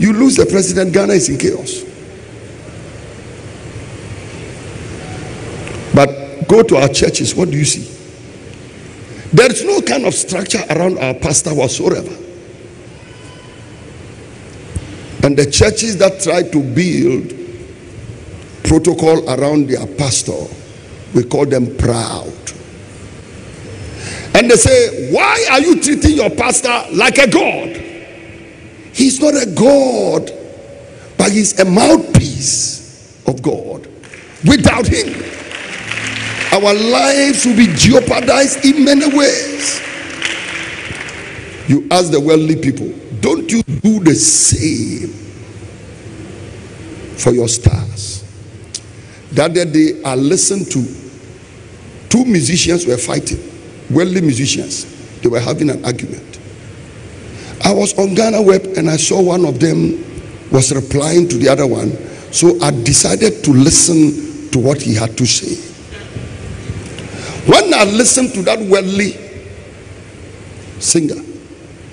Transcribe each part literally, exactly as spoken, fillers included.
You lose the president, Ghana is in chaos. But go to our churches, what do you see? There is no kind of structure around our pastor whatsoever. And the churches that try to build protocol around their pastor, we call them proud. And they say, why are you treating your pastor like a god? He's not a god, but he's a mouthpiece of God. Without him, our lives will be jeopardized in many ways. You ask the worldly people, don't you do the same for your stars? That day I listened to two musicians were fighting. Worldly musicians, they were having an argument. I was on Ghana Web and I saw one of them was replying to the other one, so I decided to listen to what he had to say. When I listened to that worldly singer,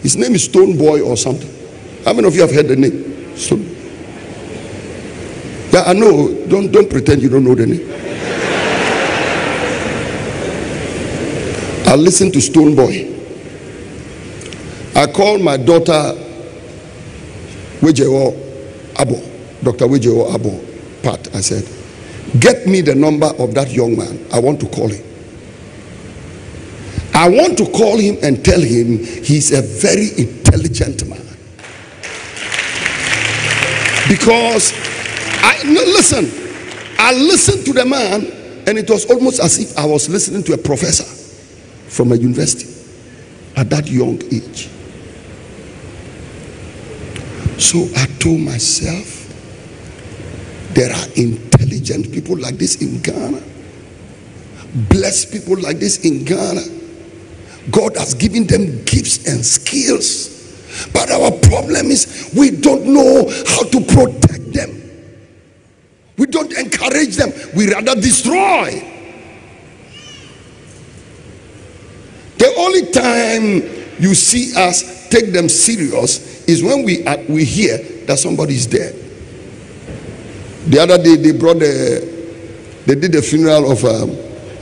his name is Stonebwoy or something. How many of you have heard the name? Stone. Yeah, I know. Don't don't pretend you don't know the name. I listened to Stonebwoy. I called my daughter Wijewo Abbo, Doctor Wijewo Abbo, Pat. I said, get me the number of that young man. I want to call him. I want to call him and tell him he's a very intelligent man. Because I no, listen, I listened to the man and it was almost as if I was listening to a professor from a university at that young age. So I told myself, there are intelligent people like this in Ghana, blessed people like this in Ghana. God has given them gifts and skills, but our problem is we don't know how to protect them. We don't encourage them, we rather destroy. The only time you see us take them serious is when we are, we hear that somebody is dead. The other day they brought the, they did the funeral of um,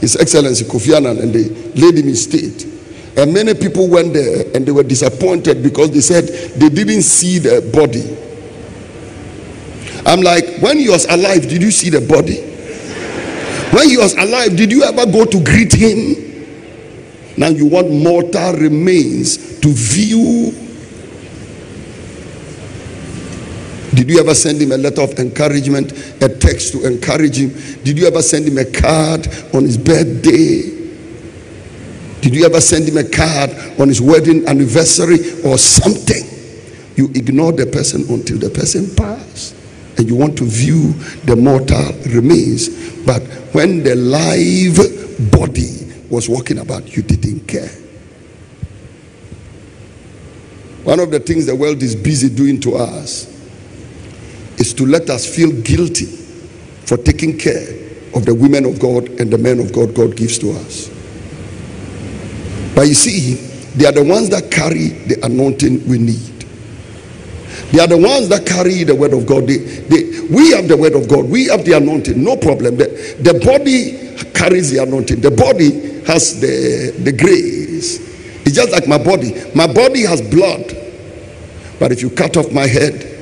His Excellency Kofi Annan and they laid him in state. And many people went there and they were disappointed because they said they didn't see the body. I'm like, when he was alive, did you see the body? When he was alive, did you ever go to greet him? Now you want mortal remains to view. Did you ever send him a letter of encouragement, a text to encourage him? Did you ever send him a card on his birthday? Did you ever send him a card on his wedding anniversary or something? You ignore the person until the person passed, and you want to view the mortal remains. But when the live body was walking about, you didn't care. One of the things the world is busy doing to us is to let us feel guilty for taking care of the women of God and the men of God God gives to us. But you see, they are the ones that carry the anointing we need. They are the ones that carry the word of God. They, they, we have the word of God. We have the anointing. No problem. The, the body carries the anointing. The body has the, the grace. It's just like my body. My body has blood. But if you cut off my head,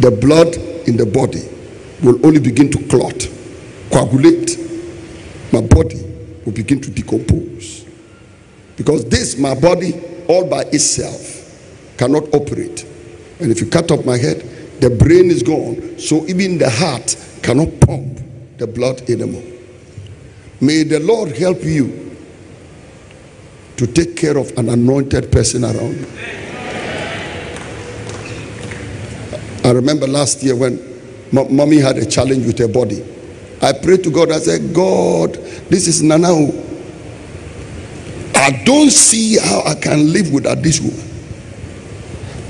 the blood in the body will only begin to clot, coagulate. My body will begin to decompose. Because this, my body, all by itself, cannot operate. And if you cut off my head, the brain is gone. So even the heart cannot pump the blood anymore. May the Lord help you to take care of an anointed person around you. I remember last year when mommy had a challenge with her body. I prayed to God. I said, God, this is Nanao. I don't see how I can live without this woman.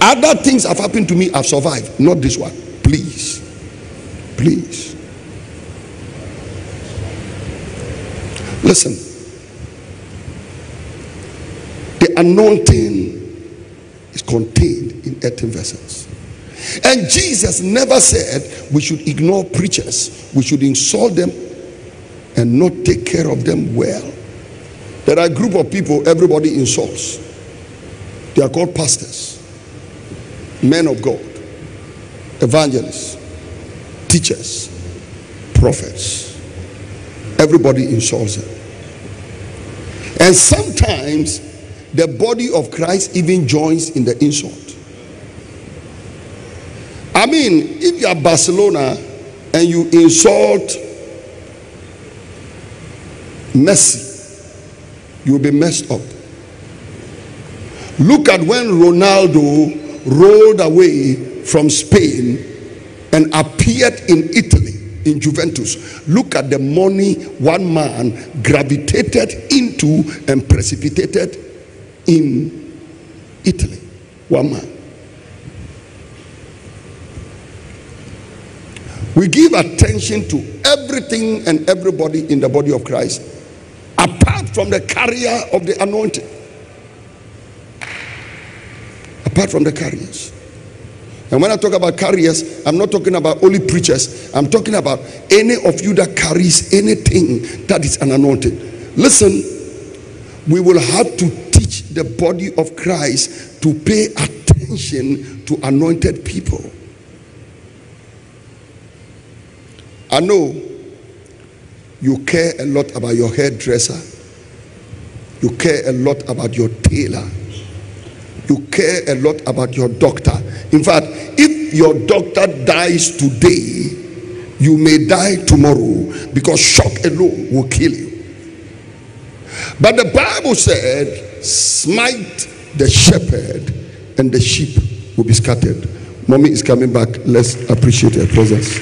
Other things have happened to me, I've survived. Not this one. Please. Please. Listen. The anointing is contained in earthen vessels. And Jesus never said we should ignore preachers, we should insult them and not take care of them well. There are a group of people everybody insults. They are called pastors, men of God, evangelists, teachers, prophets. Everybody insults them. And sometimes the body of Christ even joins in the insult. I mean, if you are Barcelona and you insult Messi, you will be messed up. Look at when Ronaldo rolled away from Spain and appeared in Italy, in Juventus. Look at the money one man gravitated into and precipitated in Italy. One man. We give attention to everything and everybody in the body of Christ, apart from the carrier of the anointing. Apart from the carriers. And when I talk about carriers, I'm not talking about only preachers. I'm talking about any of you that carries anything that is an anointing. Listen, we will have to teach the body of Christ to pay attention to anointed people. I know you care a lot about your hairdresser. You care a lot about your tailor. You care a lot about your doctor. In fact, if your doctor dies today, you may die tomorrow, because shock alone will kill you. But the Bible said, smite the shepherd and the sheep will be scattered. Mommy is coming back. Let's appreciate her presence.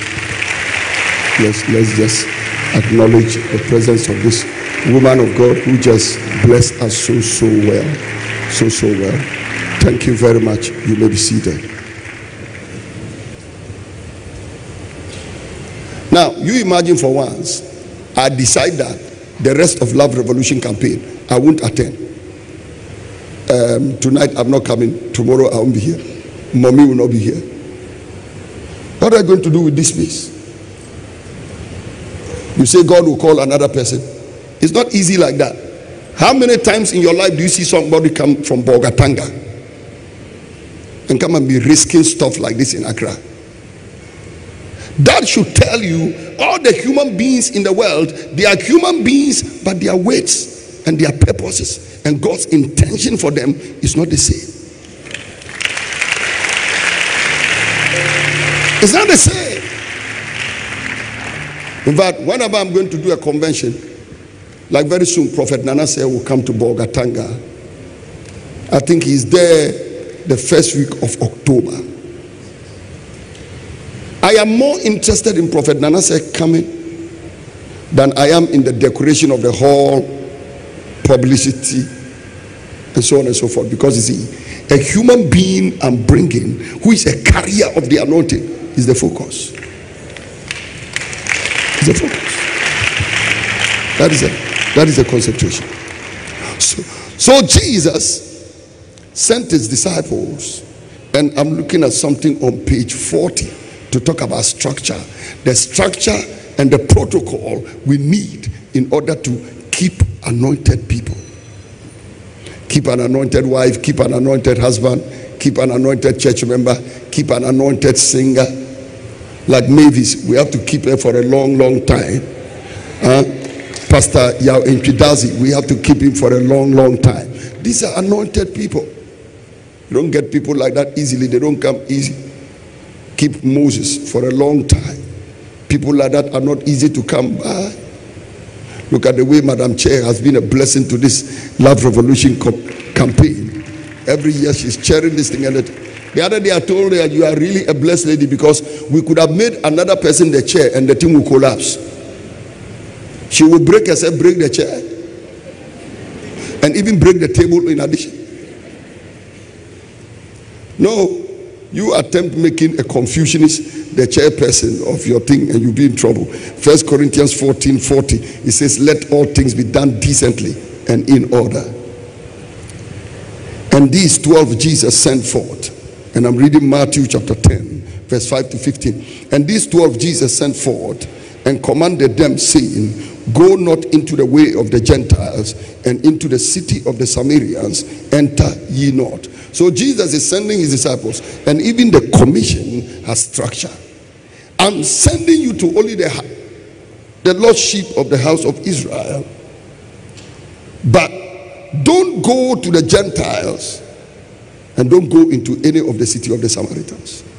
Let's, let's just acknowledge the presence of this woman of God who just blessed us so, so well. So, so well. Thank you very much. You may be seated. Now, you imagine for once, I decide that the rest of Love Revolution campaign, I won't attend. Um, tonight, I'm not coming. Tomorrow, I won't be here. Mommy will not be here. What are you going to do with this place? You say God will call another person. It's not easy like that. How many times in your life do you see somebody come from Bogatanga and come and be risking stuff like this in Accra? That should tell you all the human beings in the world, they are human beings, but their weights and their purposes and God's intention for them is not the same. It's not the same. In fact, whenever I'm going to do a convention, like very soon, Prophet Nana Sey will come to Bogatanga. I think he's there the first week of October. I am more interested in Prophet Nana Sey coming than I am in the decoration of the hall, publicity, and so on and so forth. Because you see, a human being I'm bringing who is a carrier of the anointing is the focus. It's the focus. That is it. That is the concentration. So, so Jesus sent his disciples, and I'm looking at something on page forty to talk about structure. The structure and the protocol we need in order to keep anointed people. Keep an anointed wife, keep an anointed husband, keep an anointed church member, keep an anointed singer. Like Mavis, we have to keep her for a long, long time. Uh, Pastor Yau Intidazi, we have to keep him for a long, long time. These are anointed people. You don't get people like that easily. They don't come easy. Keep Moses for a long time. People like that are not easy to come by. Look at the way Madam Chair has been a blessing to this Love Revolution campaign. Every year she's chairing this thing. And the other day I told her, you are really a blessed lady, because we could have made another person the chair and the thing will collapse. She will break herself, break the chair, and even break the table in addition. No, you attempt making a Confucianist the chairperson of your thing and you'll be in trouble. First Corinthians fourteen forty, it says, let all things be done decently and in order. And these twelve Jesus sent forth. And I'm reading Matthew chapter ten. verse five to fifteen. And these twelve Jesus sent forth and commanded them, saying, Go not into the way of the Gentiles, and into the city of the Samaritans enter ye not. So Jesus is sending his disciples, and even the commission has structure. I'm sending you to only the, the lost sheep of the house of Israel. But don't go to the Gentiles, and don't go into any of the city of the Samaritans.